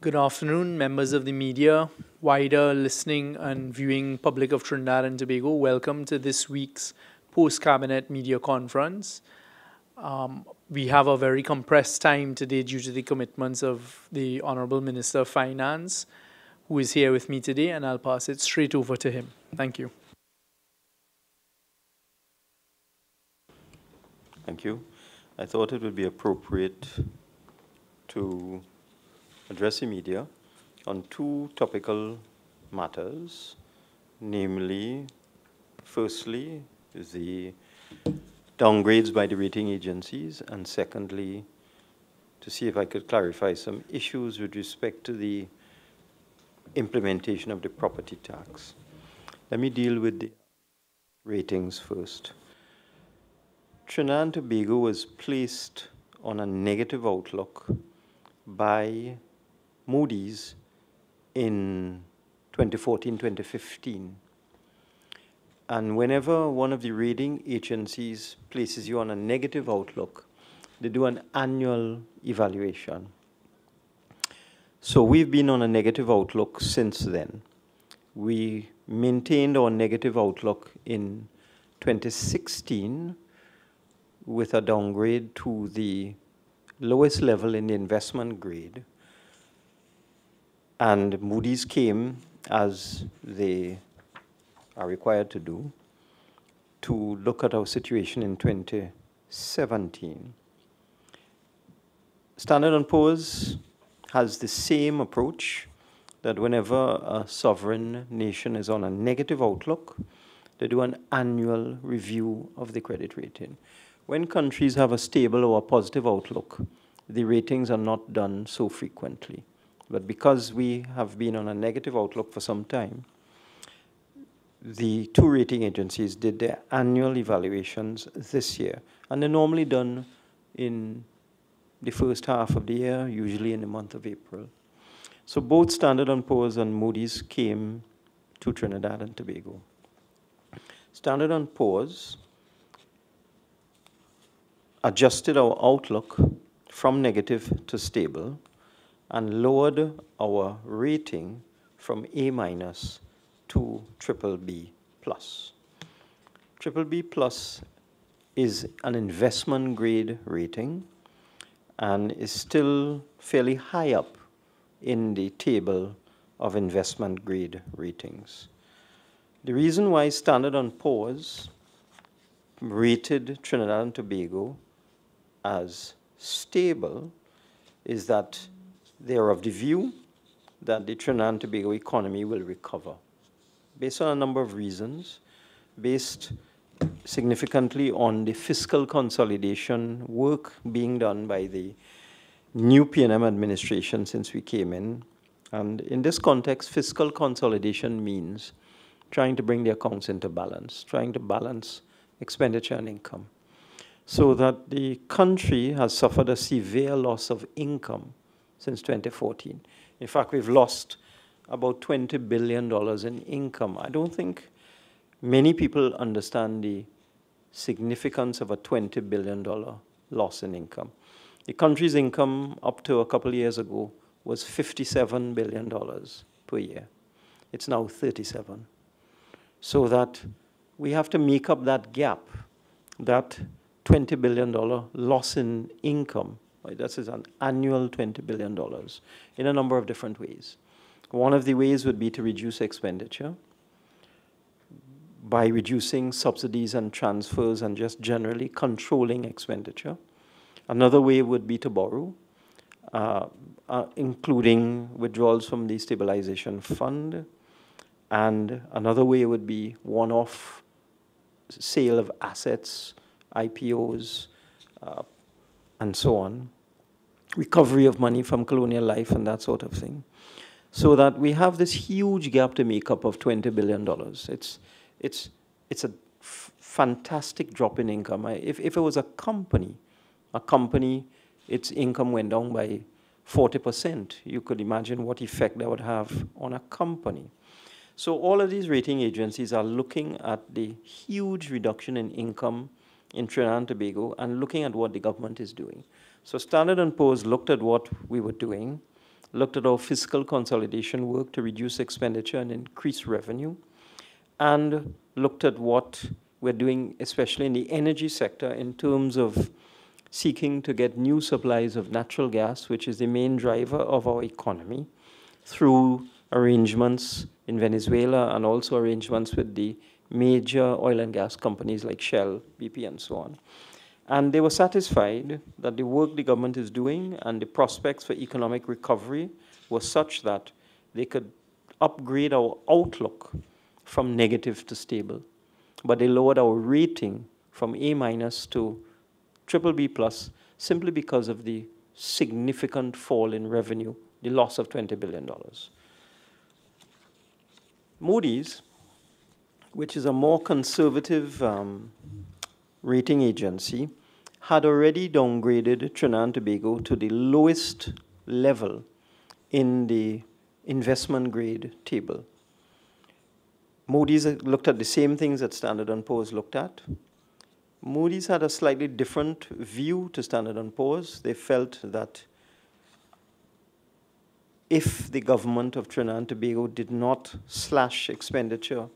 Good afternoon, members of the media, wider listening and viewing public of Trinidad and Tobago. Welcome to this week's post-cabinet media conference. We have a very compressed time today due to the commitments of the Honorable Minister of Finance, who is here with me today, and I'll pass it straight over to him. Thank you. Thank you. I thought it would be appropriate to address the media on two topical matters, namely, firstly, is the downgrades by the rating agencies, and secondly, to see if I could clarify some issues with respect to the implementation of the property tax. Let me deal with the ratings first. Trinidad and Tobago was placed on a negative outlook by Moody's in 2014-2015. And whenever one of the rating agencies places you on a negative outlook, they do an annual evaluation. So we've been on a negative outlook since then. We maintained our negative outlook in 2016 with a downgrade to the lowest level in the investment grade. And Moody's came, as they are required to do, to look at our situation in 2017. Standard & Poor's has the same approach, that whenever a sovereign nation is on a negative outlook, they do an annual review of the credit rating. When countries have a stable or a positive outlook, the ratings are not done so frequently. But because we have been on a negative outlook for some time, the two rating agencies did their annual evaluations this year. And they're normally done in the first half of the year, usually in the month of April. So both Standard & Poor's and Moody's came to Trinidad and Tobago. Standard & Poor's adjusted our outlook from negative to stable, and lowered our rating from A- to BBB+. BBB+ is an investment grade rating and is still fairly high up in the table of investment grade ratings. The reason why Standard & Poor's rated Trinidad and Tobago as stable is that they are of the view that the Trinidad and Tobago economy will recover, based on a number of reasons, based significantly on the fiscal consolidation work being done by the new PNM administration since we came in. And in this context, fiscal consolidation means trying to bring the accounts into balance, trying to balance expenditure and income, so that the country has suffered a severe loss of income since 2014. In fact, we've lost about $20 billion in income. I don't think many people understand the significance of a $20 billion loss in income. The country's income up to a couple of years ago was $57 billion per year. It's now 37. So that we have to make up that gap, that $20 billion loss in income. This is an annual $20 billion in a number of different ways. One of the ways would be to reduce expenditure by reducing subsidies and transfers and just generally controlling expenditure. Another way would be to borrow, including withdrawals from the stabilization fund. And another way would be one-off sale of assets, IPOs, and so on, recovery of money from colonial life and that sort of thing, so that we have this huge gap to make up of $20 billion. It's a fantastic drop in income. If it was a company, its income went down by 40%, you could imagine what effect that would have on a company. So all of these rating agencies are looking at the huge reduction in income in Trinidad and Tobago and looking at what the government is doing. So Standard & Poor's looked at what we were doing looked at our fiscal consolidation work to reduce expenditure and increase revenue, and looked at what we're doing, especially in the energy sector, in terms of seeking to get new supplies of natural gas, which is the main driver of our economy, through arrangements in Venezuela and also arrangements with the major oil and gas companies like Shell, BP, and so on. And they were satisfied that the work the government is doing and the prospects for economic recovery were such that they could upgrade our outlook from negative to stable. But they lowered our rating from A- to BBB+, simply because of the significant fall in revenue, the loss of $20 billion. Moody's, which is a more conservative rating agency, had already downgraded Trinidad and Tobago to the lowest level in the investment grade table. Moody's looked at the same things that Standard & Poor's looked at. Moody's had a slightly different view to Standard & Poor's. They felt that if the government of Trinidad and Tobago did not slash expenditure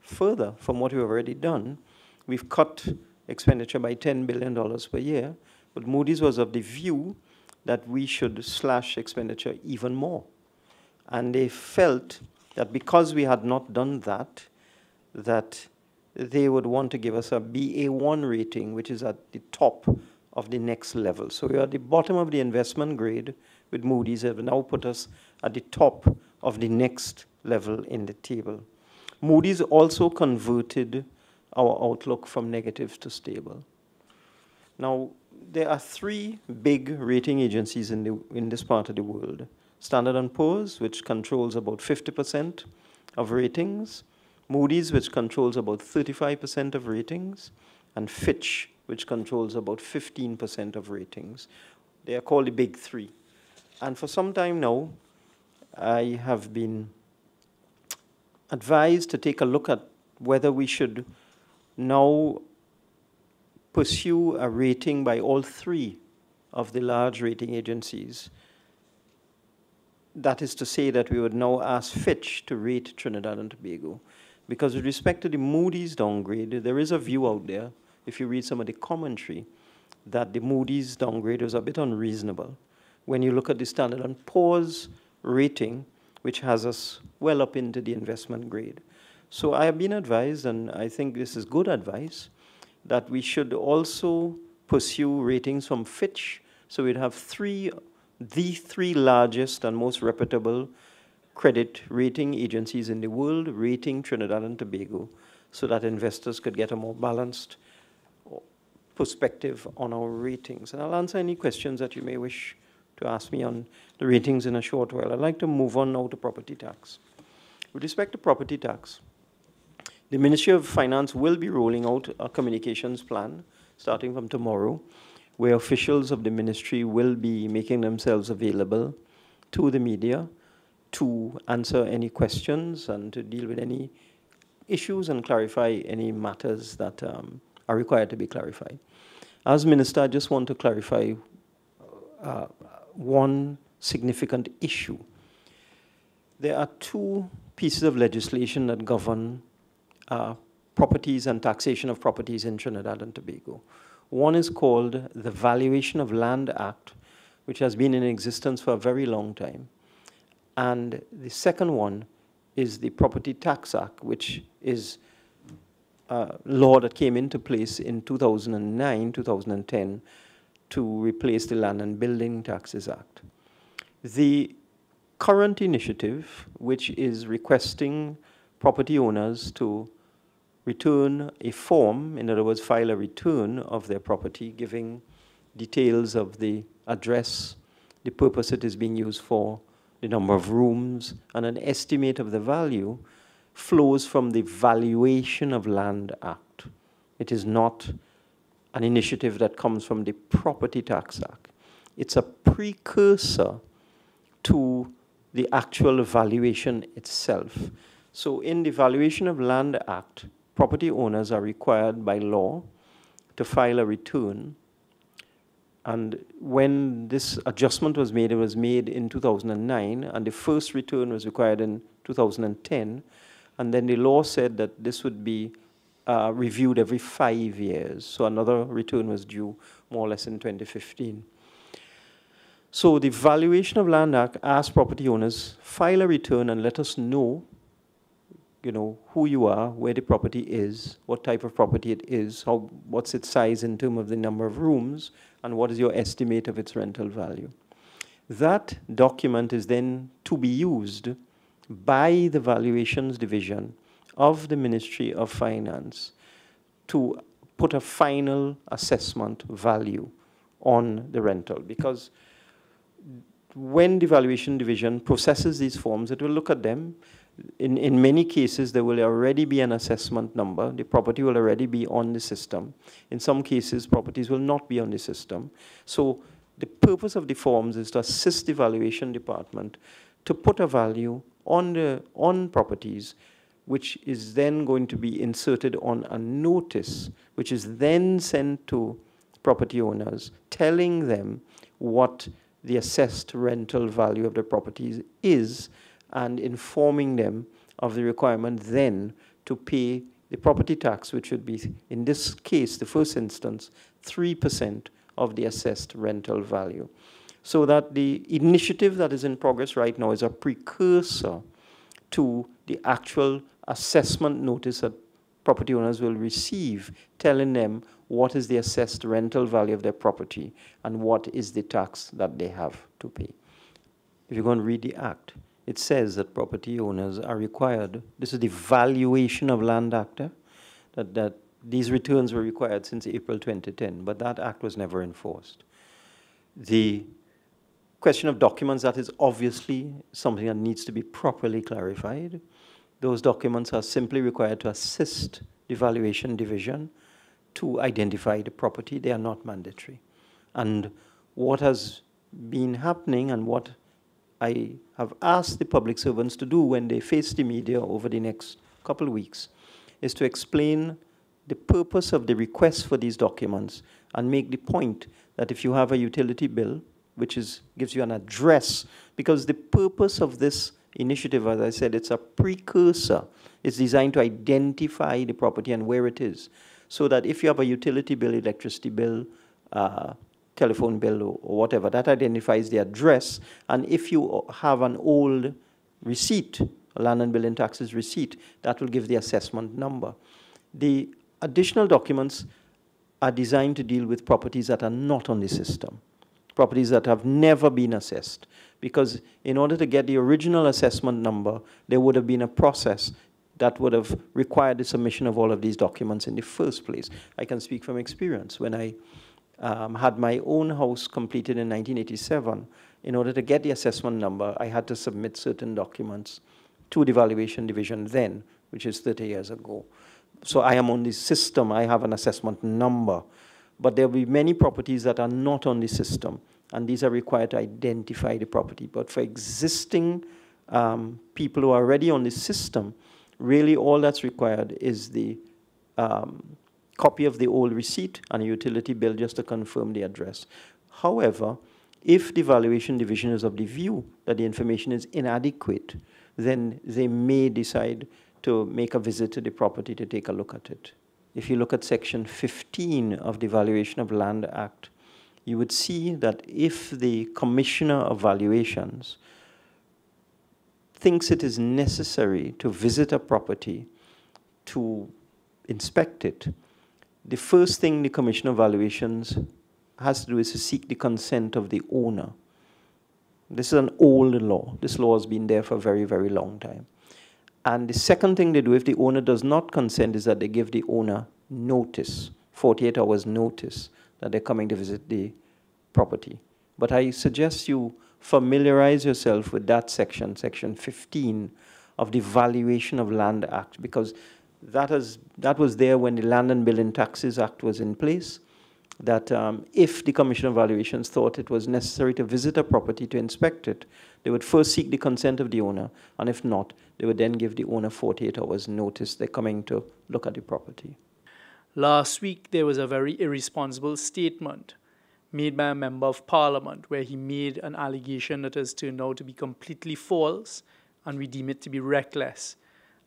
further from what we've already done, we've cut expenditure by $10 billion per year, but Moody's was of the view that we should slash expenditure even more. And they felt that because we had not done that, that they would want to give us a Ba1 rating, which is at the top of the next level. So we are at the bottom of the investment grade with Moody's. They have now put us at the top of the next level in the table. Moody's also converted our outlook from negative to stable. Now, there are three big rating agencies in this part of the world. Standard & Poor's, which controls about 50% of ratings, Moody's, which controls about 35% of ratings, and Fitch, which controls about 15% of ratings. They are called the big three. And for some time now, I have been advised to take a look at whether we should now pursue a rating by all three of the large rating agencies. That is to say that we would now ask Fitch to rate Trinidad and Tobago. Because with respect to the Moody's downgrade, there is a view out there, if you read some of the commentary, that the Moody's downgrade was a bit unreasonable. When you look at the Standard & Poor's rating, which has us well up into the investment grade. So I have been advised, and I think this is good advice, that we should also pursue ratings from Fitch. So we'd have the three largest and most reputable credit rating agencies in the world rating Trinidad and Tobago, so that investors could get a more balanced perspective on our ratings. And I'll answer any questions that you may wish to ask me on the ratings in a short while. I'd like to move on now to property tax. With respect to property tax, the Ministry of Finance will be rolling out a communications plan starting from tomorrow, where officials of the ministry will be making themselves available to the media to answer any questions and to deal with any issues and clarify any matters that are required to be clarified. As Minister, I just want to clarify one significant issue. There are two pieces of legislation that govern properties and taxation of properties in Trinidad and Tobago. One is called the Valuation of Land Act, which has been in existence for a very long time. And the second one is the Property Tax Act, which is a law that came into place in 2009, 2010, to replace the Land and Building Taxes Act. The current initiative, which is requesting property owners to return a form, in other words, file a return of their property, giving details of the address, the purpose it is being used for, the number of rooms, and an estimate of the value, flows from the Valuation of Land Act. It is not an initiative that comes from the Property Tax Act. It's a precursor to the actual valuation itself. So in the Valuation of Land Act, property owners are required by law to file a return And when this adjustment was made, it was made in 2009, and the first return was required in 2010. And then the law said that this would be reviewed every 5 years. So another return was due more or less in 2015. So the Valuation of Land Act asked property owners, file a return and let us know, you know, who you are, where the property is, what type of property it is, how, what's its size in terms of the number of rooms, and what is your estimate of its rental value. That document is then to be used by the Valuations Division of the Ministry of Finance to put a final assessment value on the rental. Because when the Valuation Division processes these forms, it will look at them. In many cases, there will already be an assessment number. The property will already be on the system. In some cases, properties will not be on the system. So the purpose of the forms is to assist the valuation department to put a value on properties, which is then going to be inserted on a notice, which is then sent to property owners, telling them what the assessed rental value of the properties is, and informing them of the requirement then to pay the property tax, which would be, in this case, the first instance, 3% of the assessed rental value. So that the initiative that is in progress right now is a precursor to the actual assessment notice that property owners will receive, telling them what is the assessed rental value of their property and what is the tax that they have to pay. If you're going to read the Act, it says that property owners are required, this is the Valuation of Land Act, that these returns were required since April 2010, but that act was never enforced. The question of documents, that is obviously something that needs to be properly clarified. Those documents are simply required to assist the Valuation Division to identify the property. They are not mandatory. And what has been happening and what I have asked the public servants to do when they face the media over the next couple of weeks is to explain the purpose of the request for these documents and make the point that if you have a utility bill, which gives you an address, because the purpose of this initiative, as I said, it's a precursor. It's designed to identify the property and where it is, so that if you have a utility bill, electricity bill, telephone bill or whatever, that identifies the address. And if you have an old receipt, a land and building taxes receipt, that will give the assessment number. The additional documents are designed to deal with properties that are not on the system, properties that have never been assessed. Because in order to get the original assessment number, there would have been a process that would have required the submission of all of these documents in the first place. I can speak from experience. When I had my own house completed in 1987. In order to get the assessment number, I had to submit certain documents to the Valuation Division then, which is 30 years ago. So I am on the system. I have an assessment number. But there will be many properties that are not on the system, and these are required to identify the property. But for existing people who are already on the system, really all that's required is the copy of the old receipt and a utility bill just to confirm the address. However, if the Valuation Division is of the view that the information is inadequate, then they may decide to make a visit to the property to take a look at it. If you look at Section 15 of the Valuation of Land Act, you would see that if the Commissioner of Valuations thinks it is necessary to visit a property to inspect it, the first thing the Commissioner of Valuations has to do is to seek the consent of the owner. This is an old law. This law has been there for a very, very long time. And the second thing they do if the owner does not consent is that they give the owner notice, 48 hours notice, that they're coming to visit the property. But I suggest you familiarize yourself with that section, Section 15 of the Valuation of Land Act, because that was there when the Land and Building Taxes Act was in place, that if the Commission of Valuations thought it was necessary to visit a property to inspect it, they would first seek the consent of the owner, and if not, they would then give the owner 48 hours notice they're coming to look at the property. Last week, there was a very irresponsible statement made by a member of parliament where he made an allegation that has turned out to be completely false, and we deem it to be reckless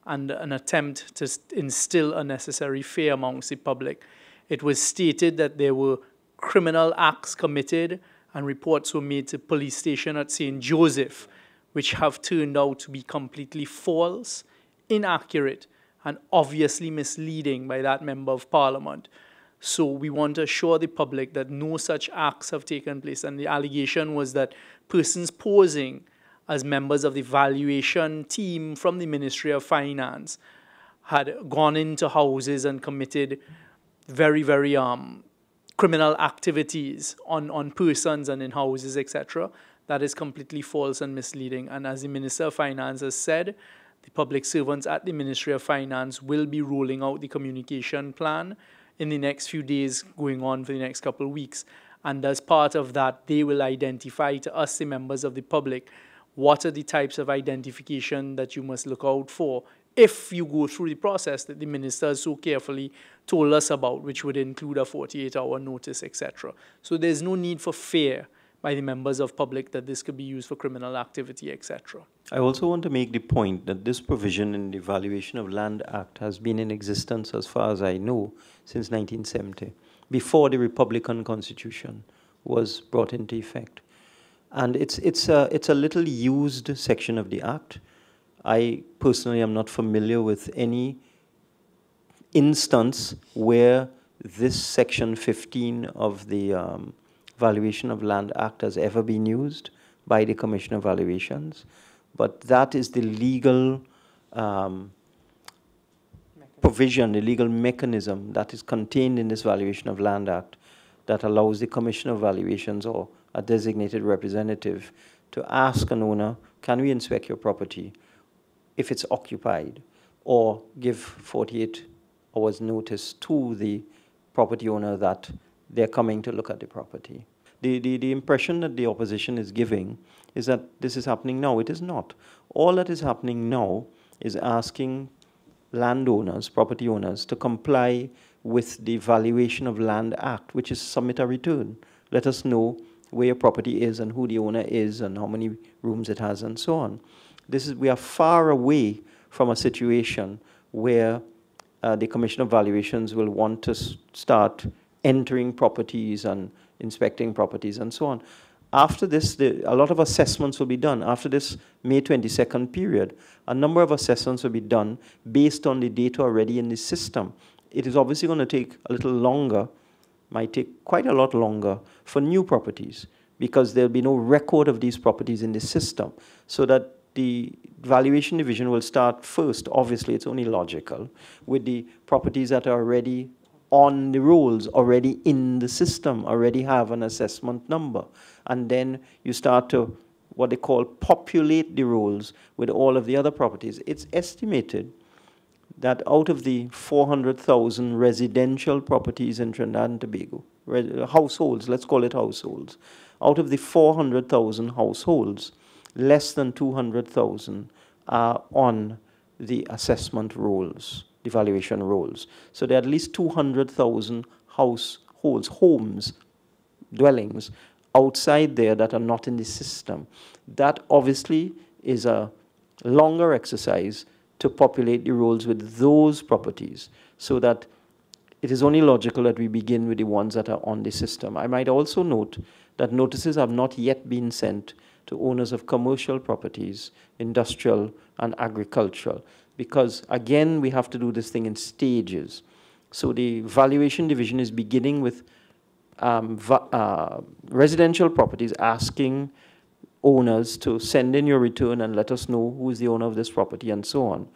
and an attempt to instill unnecessary fear amongst the public. It was stated that there were criminal acts committed and reports were made to police station at St. Joseph, which have turned out to be completely false, inaccurate, and obviously misleading by that member of parliament. So we want to assure the public that no such acts have taken place. And the allegation was that persons posing as members of the valuation team from the Ministry of Finance had gone into houses and committed very, very criminal activities on persons and in houses, etc. That is completely false and misleading. And as the Minister of Finance has said, the public servants at the Ministry of Finance will be rolling out the communication plan in the next few days, going on for the next couple of weeks. And as part of that, they will identify to us, the members of the public, what are the types of identification that you must look out for if you go through the process that the minister has so carefully told us about, which would include a 48-hour notice, etc. So there's no need for fear by the members of public that this could be used for criminal activity, etc. I also want to make the point that this provision in the Valuation of Land Act has been in existence, as far as I know, since 1970, before the Republican Constitution was brought into effect. And it's a little used section of the Act. I personally am not familiar with any instance where this Section 15 of the Valuation of Land Act has ever been used by the Commission of Valuations, but that is the legal provision, the legal mechanism that is contained in this Valuation of Land Act that allows the Commission of Valuations or a designated representative to ask an owner, can we inspect your property if it's occupied, or give 48 hours notice to the property owner that they're coming to look at the property. The impression that the opposition is giving is that this is happening now. It is not. All that is happening now is asking landowners, property owners, to comply with the Valuation of Land Act, which is submit a return. Let us know where your property is and who the owner is and how many rooms it has and so on. This is, we are far away from a situation where the Commission of Valuations will want to start entering properties and inspecting properties and so on. After this, a lot of assessments will be done. After this May 22nd period, a number of assessments will be done based on the data already in the system. It is obviously going to take a little longer, might take quite a lot longer for new properties, because there'll be no record of these properties in the system. So that the valuation division will start first, obviously it's only logical, with the properties that are already on the rolls, already in the system, already have an assessment number. And then you start to, what they call, populate the rolls with all of the other properties. It's estimated that out of the 400,000 residential properties in Trinidad and Tobago, households, let's call it households, out of the 400,000 households, less than 200,000 are on the assessment rolls, the valuation rolls. So there are at least 200,000 households, homes, dwellings outside there that are not in the system. That obviously is a longer exercise to populate the rolls with those properties, so that it is only logical that we begin with the ones that are on the system. I might also note that notices have not yet been sent to owners of commercial properties, industrial and agricultural, because again, we have to do this thing in stages. So the valuation division is beginning with residential properties, asking owners to send in your return and let us know who is the owner of this property and so on.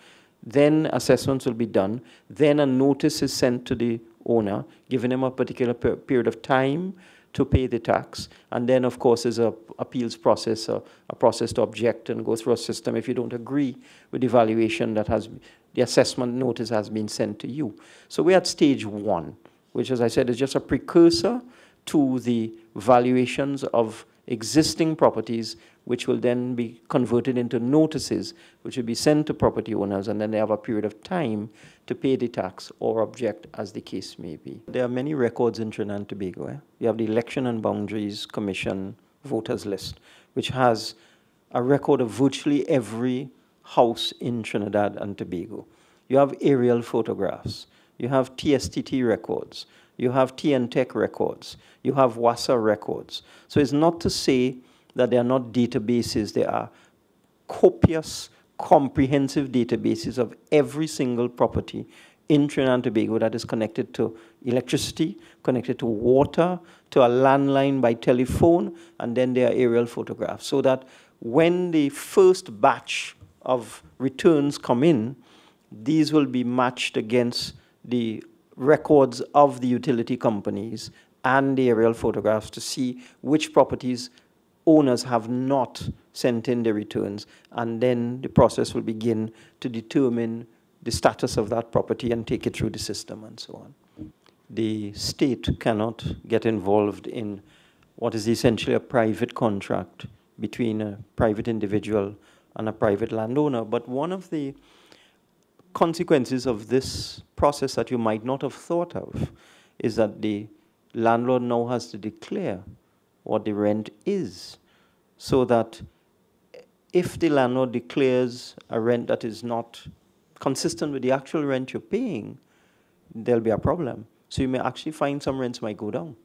Then assessments will be done. Then a notice is sent to the owner, giving him a particular period of time to pay the tax. And then, of course, is an appeals process, a process to object and go through a system if you don't agree with the valuation that has, the assessment notice has been sent to you. So we're at stage one, which, as I said, is just a precursor to the valuations of existing properties which will then be converted into notices, which will be sent to property owners, and then they have a period of time to pay the tax or object, as the case may be. There are many records in Trinidad and Tobago. You have the Election and Boundaries Commission voters list, which has a record of virtually every house in Trinidad and Tobago. You have aerial photographs. You have TSTT records. You have TNTech records. You have WASA records. So it's not to say that they are not databases. They are copious, comprehensive databases of every single property in Trinidad and Tobago that is connected to electricity, connected to water, to a landline by telephone, and then there are aerial photographs. So that when the first batch of returns come in, these will be matched against the records of the utility companies and the aerial photographs to see which properties owners have not sent in their returns, and then the process will begin to determine the status of that property and take it through the system and so on. The state cannot get involved in what is essentially a private contract between a private individual and a private landowner, but one of the consequences of this process that you might not have thought of is that the landlord now has to declare what the rent is, so that if the landlord declares a rent that is not consistent with the actual rent you're paying, there'll be a problem. So you may actually find some rents might go down.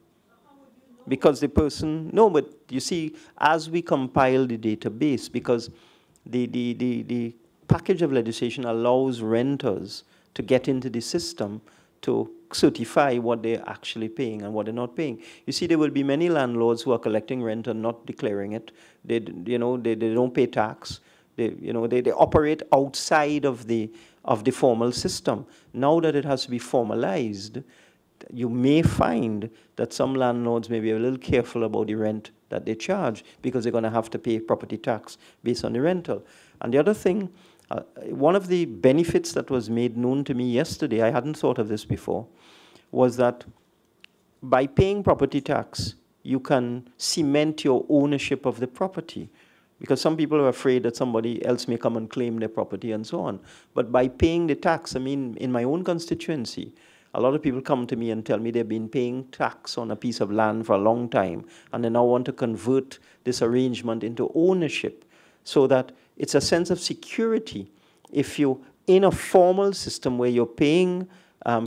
Because the person, no, but you see, as we compile the database, because the package of legislation allows renters to get into the system to certify what they're actually paying and what they're not paying. You see, there will be many landlords who are collecting rent and not declaring it. They don't pay tax. They operate outside of the formal system. Now that it has to be formalized, you may find that some landlords may be a little careful about the rent that they charge, because they're going to have to pay property tax based on the rental. And the other thing, one of the benefits that was made known to me yesterday, I hadn't thought of this before, was that by paying property tax, you can cement your ownership of the property, because some people are afraid that somebody else may come and claim their property and so on. But by paying the tax, I mean, in my own constituency, a lot of people come to me and tell me they've been paying tax on a piece of land for a long time, and they now want to convert this arrangement into ownership, so that it's a sense of security. If you're in a formal system where you're paying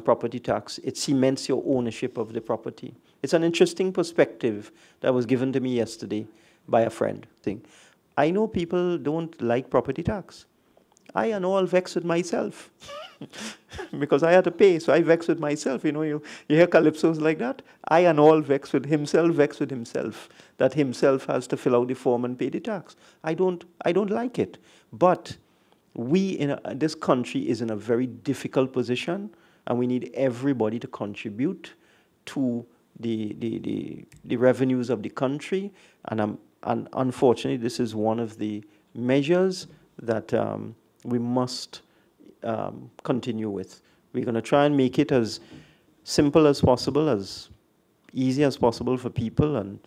property tax, it cements your ownership of the property. It's an interesting perspective that was given to me yesterday by a friend. I know people don't like property tax. I am all vexed with myself because I had to pay, so I vexed with myself. You know, you hear calypsos like that. I am all vexed with himself, that himself has to fill out the form and pay the tax. I don't like it. But we this country is in a very difficult position, and we need everybody to contribute to the revenues of the country. And unfortunately, this is one of the measures that we must continue with. We're going to try and make it as simple as possible, as easy as possible for people, and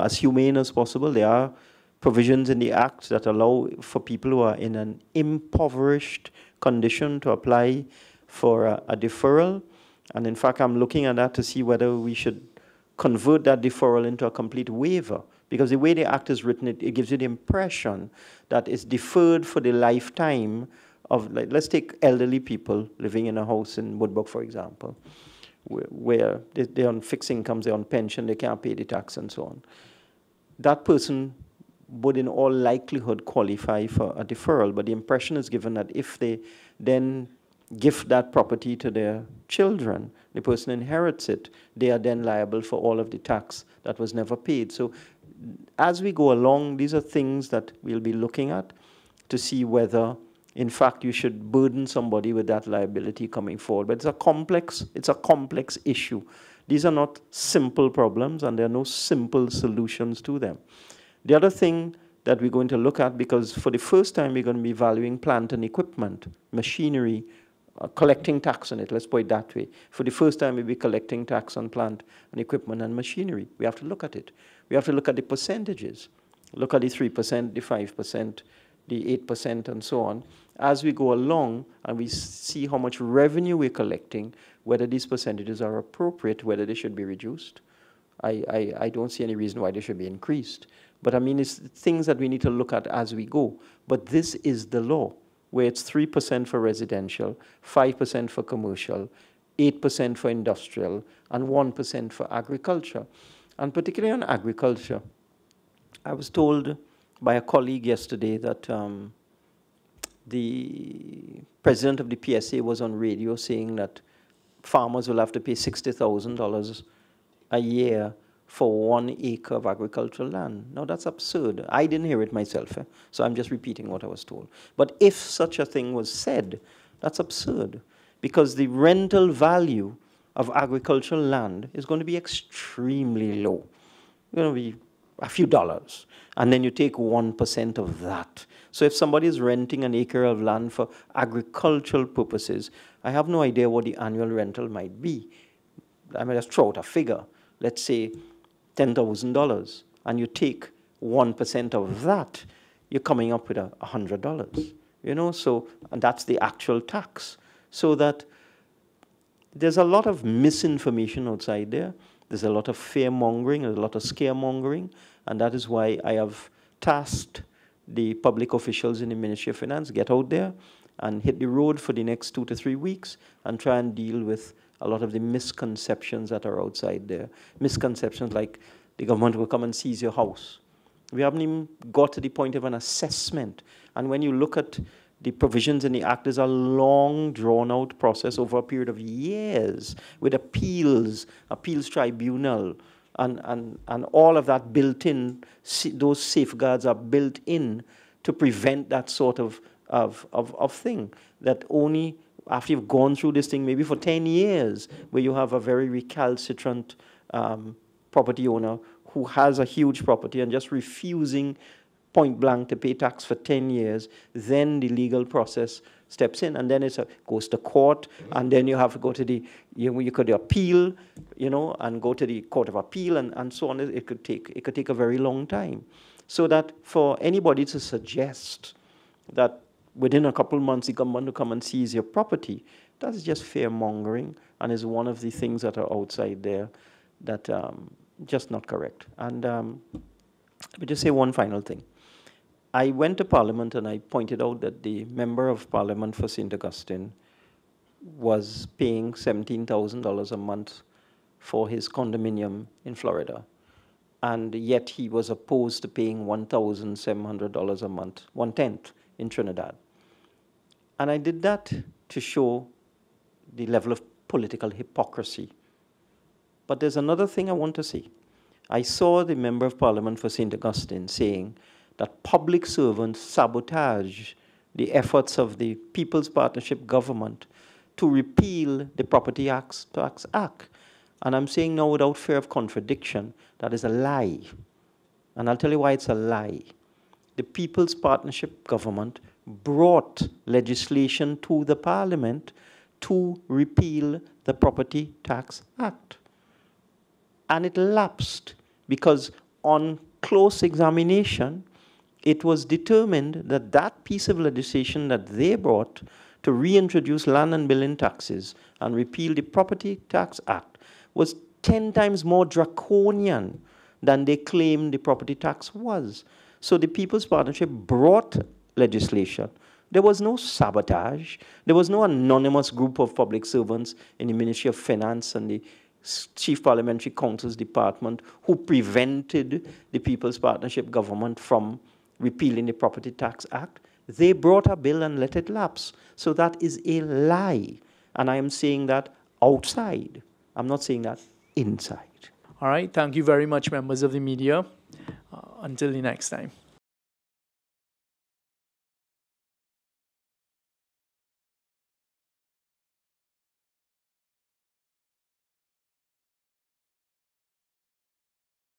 as humane as possible. There are provisions in the Act that allow for people who are in an impoverished condition to apply for a deferral. And in fact, I'm looking at that to see whether we should convert that deferral into a complete waiver. Because the way the Act is written, it gives you the impression that it's deferred for the lifetime of, like, let's take elderly people living in a house in Woodbrook, for example, where they're on fixed incomes, they're on pension, they can't pay the tax and so on. That person would in all likelihood qualify for a deferral, but the impression is given that if they then gift that property to their children, the person inherits it, they are then liable for all of the tax that was never paid. So as we go along, these are things that we'll be looking at to see whether, in fact, you should burden somebody with that liability coming forward. But it's a complex issue. These are not simple problems, and there are no simple solutions to them. The other thing that we're going to look at, because for the first time, we're going to be valuing plant and equipment, machinery, collecting tax on it, let's put it that way. For the first time, we'll be collecting tax on plant and equipment and machinery. We have to look at it. We have to look at the percentages. Look at the 3%, the 5%, the 8%, and so on. As we go along and we see how much revenue we're collecting, whether these percentages are appropriate, whether they should be reduced. I don't see any reason why they should be increased. But I mean, it's things that we need to look at as we go. But this is the law, where it's 3% for residential, 5% for commercial, 8% for industrial, and 1% for agriculture. And particularly on agriculture, I was told by a colleague yesterday that the president of the PSA was on radio saying that farmers will have to pay $60,000 a year for 1 acre of agricultural land. Now, that's absurd. I didn't hear it myself, so I'm just repeating what I was told. But if such a thing was said, that's absurd, because the rental value of agricultural land is going to be extremely low. It's going to be a few dollars, and then you take 1% of that. So if somebody is renting an acre of land for agricultural purposes, I have no idea what the annual rental might be. I mean, just throw out a figure. Let's say $10,000, and you take 1% of that, you're coming up with $100. You know, so and that's the actual tax. So that there's a lot of misinformation outside there. There's a lot of fear-mongering, there's a lot of scaremongering, and that is why I have tasked the public officials in the Ministry of Finance, get out there and hit the road for the next 2 to 3 weeks and try and deal with a lot of the misconceptions that are outside there. Misconceptions like the government will come and seize your house. We haven't even got to the point of an assessment. And when you look at the provisions in the Act, there's a long, drawn-out process over a period of years with appeals, appeals tribunal, and all of that built in. Those safeguards are built in to prevent that sort of thing that only after you've gone through this thing maybe for 10 years, where you have a very recalcitrant property owner who has a huge property and just refusing point blank to pay tax for 10 years, then the legal process steps in, and then it goes to court, and then you have to go to the, you could appeal, you know, and go to the Court of Appeal, and so on. It could take a very long time. So that for anybody to suggest that within a couple months, the government will come and seize your property, that's just fear-mongering, and is one of the things that are outside there that just not correct. And let me just say one final thing. I went to Parliament and I pointed out that the Member of Parliament for St. Augustine was paying $17,000 a month for his condominium in Florida, and yet he was opposed to paying $1,700 a month, 1/10 in Trinidad. And I did that to show the level of political hypocrisy. But there's another thing I want to say. I saw the Member of Parliament for St. Augustine saying that public servants sabotage the efforts of the People's Partnership government to repeal the Property Tax Act. And I'm saying now without fear of contradiction, that is a lie. And I'll tell you why it's a lie. The People's Partnership government brought legislation to the Parliament to repeal the Property Tax Act. And it lapsed because on close examination, it was determined that that piece of legislation that they brought to reintroduce land and building taxes and repeal the Property Tax Act was 10 times more draconian than they claimed the property tax was. So the People's Partnership brought legislation. There was no sabotage. There was no anonymous group of public servants in the Ministry of Finance and the Chief Parliamentary Counsel's Department who prevented the People's Partnership government from repealing the Property Tax Act. They brought a bill and let it lapse. So that is a lie. And I am saying that outside. I'm not saying that inside. All right. Thank you very much, members of the media. Until the next time.